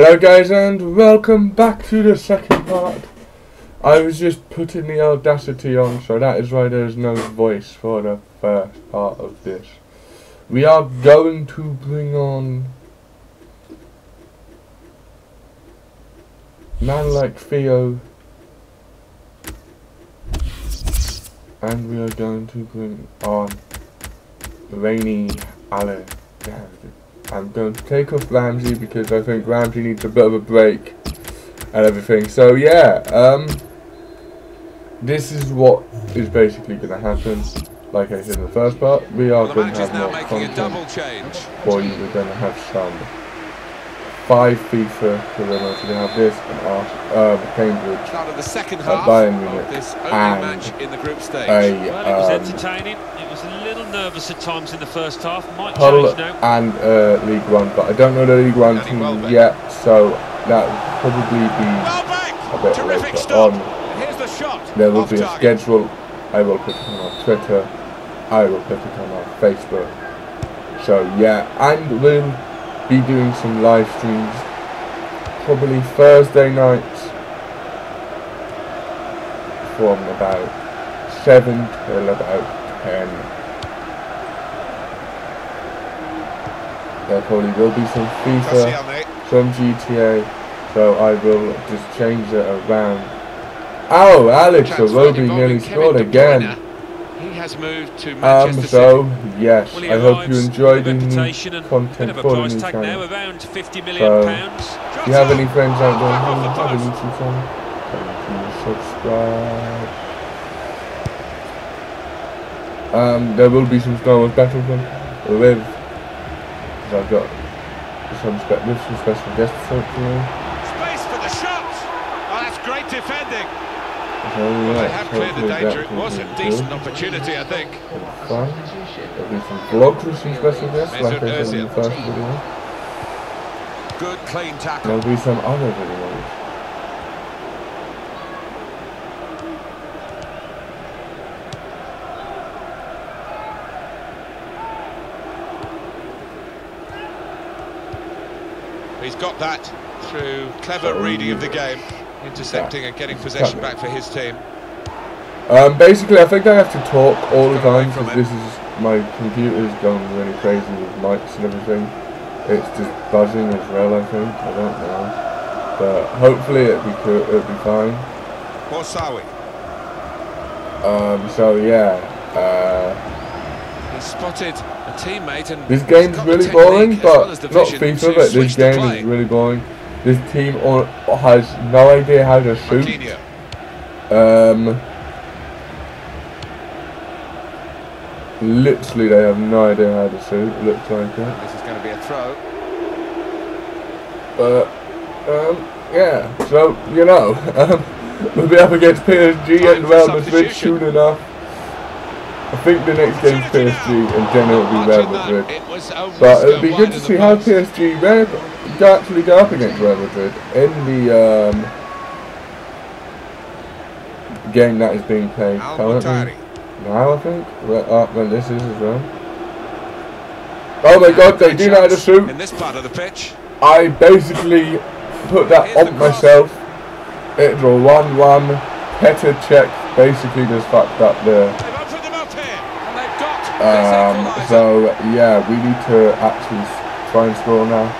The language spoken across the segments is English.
Hello guys and welcome back to the second part. I was just putting the Audacity on, so that is why there's no voice for the first part of this. We are going to bring on Man Like Theo, and we are going to bring on Rainy Alan. I'm going to take off Ramsey because I think Ramsey needs a bit of a break and everything. So yeah, this is what is basically going to happen. Like I said in the first part, we are going to have more content for you. We're going to have some 5 FIFA, so we're going to have this and Cambridge, Bayern Munich, and match in the group stage. It was entertaining. A little nervous at times in the first half. Might change now. And League One, but I don't know the League One team yet, so that will probably be a bit later on. Here's the shot. There will be a schedule. I will put it on our Twitter. I will put it on our Facebook. So yeah, and we'll be doing some live streams probably Thursday nights from about 7 till about 10. There probably will be some FIFA, some GTA, so I will just change it around. Oh, Alex, the Robben nearly scored again. He has moved to Manchester City. Yes, I hope you enjoyed the new content for the new channel. Around £50 million. So, if you have any friends out there who have a YouTube channel, please subscribe. There will be some Star Wars Battlefront with, because I've got some special guests hopefully. Space for the shot! Oh, that's great defending! So, well, they have cleared the danger. It was a decent opportunity, I think. Fine. There'll be some vlogs with some special guests, like I did in the first video. Good, clean tackle. There'll be some other videos. He's got that through clever reading of the game, intercepting and getting possession back for his team. Basically, I think I have to talk all the time because this is my computer's going really crazy with mics and everything. It's just buzzing as well. I think I don't know, but hopefully it'll be fine. What's so yeah. He spotted a teammate, and this game's really boring, but not FIFA, but this game is really boring. This team has no idea how to shoot. Literally, they have no idea how to shoot. It looks like it. This is going to be a throw. But yeah, so you know, we'll be up against PSG and Real Madrid soon enough. I think the next game's PSG and then it'll be Real Madrid. But it'll be good to see how PSG actually go up against Real Madrid in the game that is being played currently. Now I think. Well, this is as well. Oh my god, they do know how to shoot. In this part of the pitch. I basically put that on myself. It's a 1-1. Peter Cech basically just fucked up there. So yeah, we need to actually try and score now.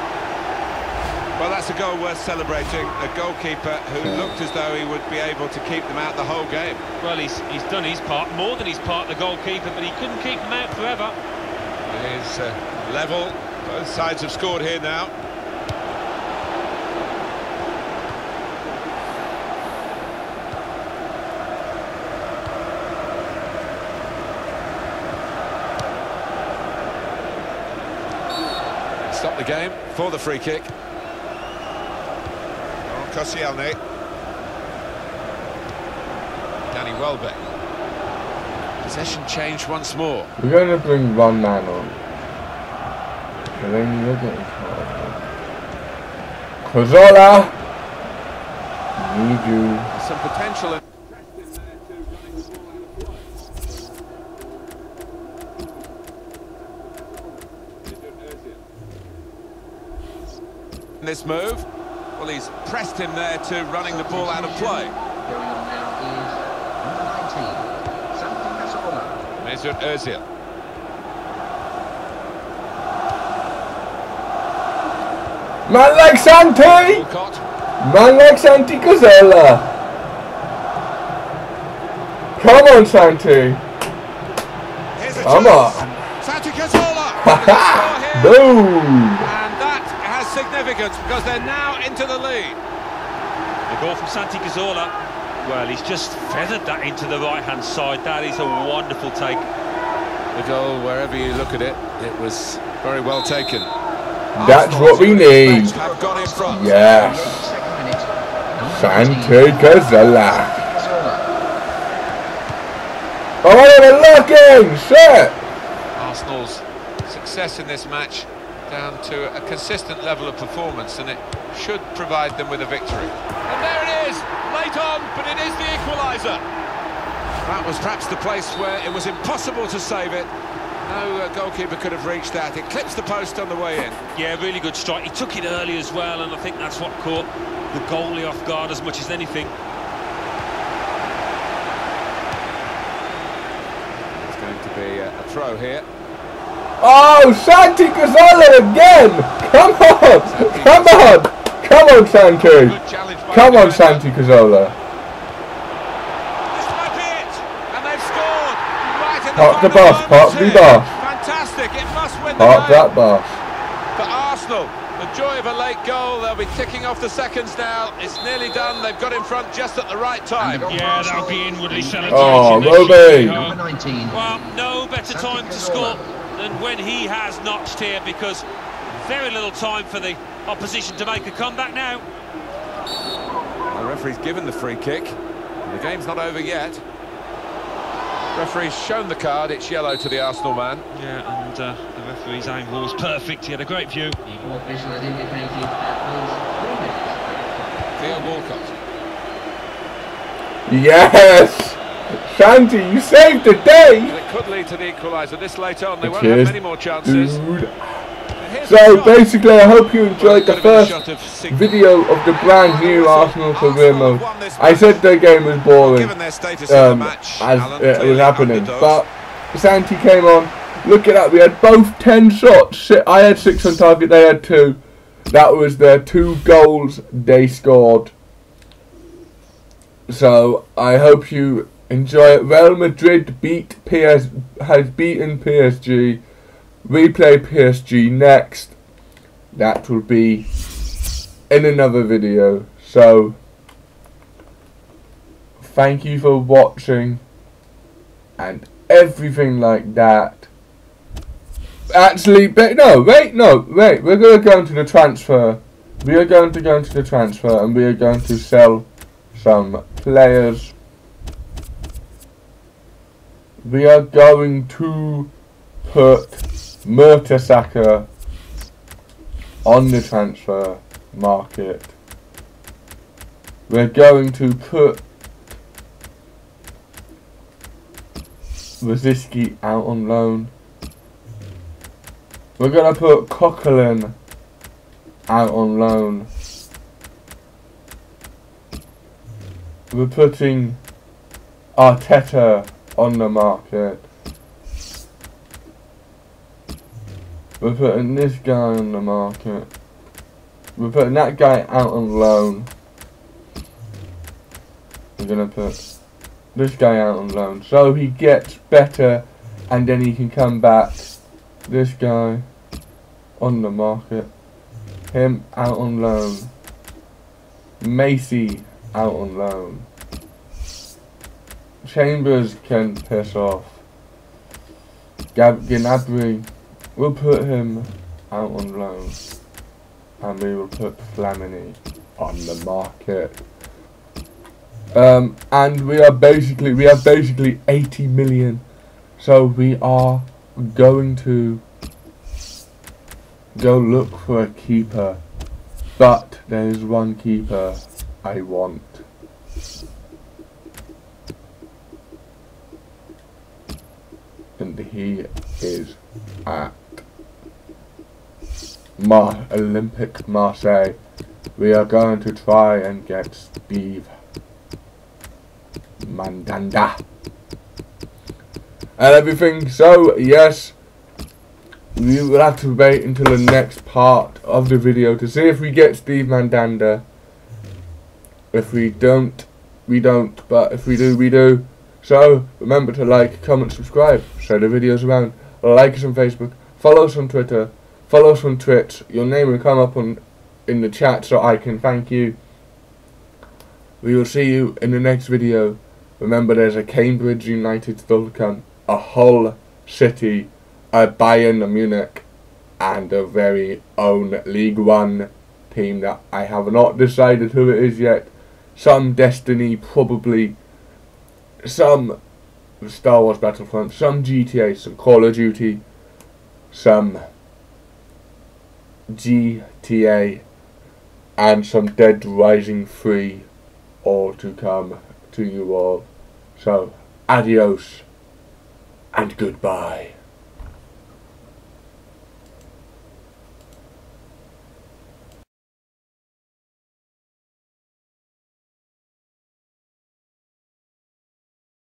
Well, that's a goal worth celebrating. A goalkeeper who looked as though he would be able to keep them out the whole game. Well, he's done his part, more than his part, the goalkeeper, but he couldn't keep them out forever. It is level. Both sides have scored here now. Stop the game for the free kick. Oh, Koscielny. Danny Welbeck. Possession changed once more. We're going to bring one man on. And then you're getting caught. Cazorla! Need you. Some potential in. This move, Well, he's pressed him there to running the ball out of play. Going on now is number 19, Santi Cazorla. Mesut Özil. Man like Santi! Walcott. Man like Santi Cazorla. Come on, Santi. Come on. Santi Cazorla. Boom. And that has significance because they're now into the lead. The goal from Santi Cazorla. Well, he's just feathered that into the right-hand side. That is a wonderful take. The goal, wherever you look at it, it was very well taken. That's what we need. Yes. Santi Cazorla. Oh, they're looking! Shit! Arsenal's success in this match down to a consistent level of performance, and it should provide them with a victory. And there it is! Late on, but it is the equaliser! That was perhaps the place where it was impossible to save it. No goalkeeper could have reached that. It clips the post on the way in. Yeah, really good strike. He took it early as well, and I think that's what caught the goalie off guard as much as anything. A throw here. Oh, Santi Cazorla again! Come on! Come on! Come on, Santi! Come on, Santi Cazorla! This might be it! And they've scored! Right in the final. Park the bus, park the bus! Fantastic! It must win the game. Park that bus! For Arsenal, the joy of a late goal. They'll be ticking off the seconds now. It's nearly done. They've got in front just at the right time. Yeah, that'll be inwardly celebrated. Oh, Robben! Number 19. Well, no. Better time to score than when he has notched here, because very little time for the opposition to make a comeback now. The referee's given the free kick. The game's not over yet. The referee's shown the card. It's yellow to the Arsenal man. Yeah, and the referee's angle was perfect. He had a great view. Theo Walcott. Yes. Santi, you saved the day! And it could lead to the equaliser. This late on, they won't have many more chances. So basically, I hope you enjoyed the first video of the brand new Arsenal career mode. I said their game was boring as it was happening, but Santi came on. Look at that, we had both 10 shots. I had 6 on target, they had 2. That was their 2 goals they scored. So I hope you enjoy it. Real Madrid has beaten PSG. We play PSG next. That will be in another video. So, thank you for watching and everything like that. Actually, wait. We're going to go into the transfer. We are going to go into the transfer and we are going to sell some players. We are going to put Mertesacker on the transfer market. We're going to put Rzinski out on loan. We're going to put Coughlin out on loan. We're putting Arteta on the market. We're putting this guy on the market. We're putting that guy out on loan. We're gonna put this guy out on loan so he gets better, and then he can come back. This guy on the market. Him out on loan. Macy out on loan. Chambers can piss off. Gnabry, we'll put him out on loan. And we will put Flamini on the market. And we have basically 80 million. So we are going to go look for a keeper. But there is one keeper I want. And he is at Olympic Marseille. We are going to try and get Steve Mandanda and everything. So yes, we will have to wait until the next part of the video to see if we get Steve Mandanda. If we don't, we don't, but if we do, we do. So remember to like, comment, subscribe, share the videos around, like us on Facebook, follow us on Twitter, follow us on Twitch. Your name will come up on in the chat so I can thank you. We will see you in the next video. Remember, there's a Cambridge United still to come, a Hull City, a Bayern Munich, and a very own League One team that I have not decided who it is yet. Some Destiny, probably, some Star Wars Battlefront, some GTA, some Call of Duty, some GTA, and some Dead Rising 3, all to come to you all. So, adios and goodbye.